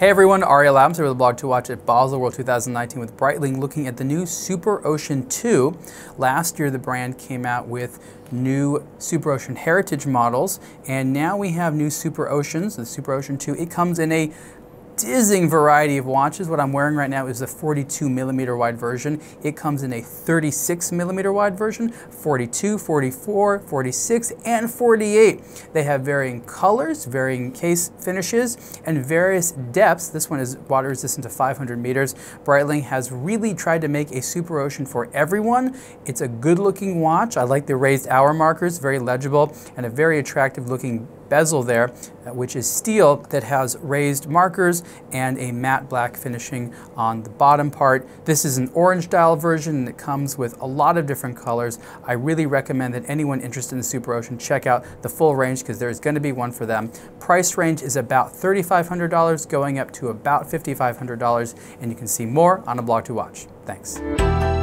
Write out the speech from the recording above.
Hey everyone, Ariel Adams here with aBlogtoWatch at Baselworld 2019 with Breitling, looking at the new Superocean II. Last year the brand came out with new Superocean Heritage models, and now we have new Superoceans, the Superocean II. It comes in a dizzying variety of watches. What I'm wearing right now is the 42mm wide version. It comes in a 36mm wide version, 42, 44, 46, and 48. They have varying colors, varying case finishes, and various depths. This one is water resistant to 500 meters. Breitling has really tried to make a Superocean for everyone. It's a good looking watch. I like the raised hour markers, very legible, and a very attractive looking bezel there, which is steel that has raised markers and a matte black finishing on the bottom part. This is an orange dial version and it comes with a lot of different colors. I really recommend that anyone interested in the Superocean check out the full range, because there's going to be one for them. Price range is about $3,500 going up to about $5,500, and you can see more on aBlogtoWatch. Thanks.